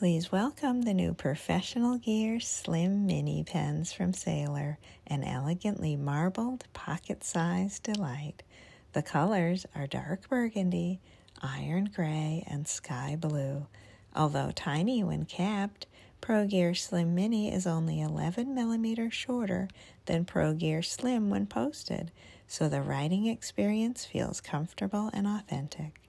Please welcome the new Professional Gear Slim Mini pens from Sailor, an elegantly marbled pocket-sized delight. The colors are dark burgundy, iron gray, and sky blue. Although tiny when capped, Pro Gear Slim Mini is only 11 millimeters shorter than Pro Gear Slim when posted, so the writing experience feels comfortable and authentic.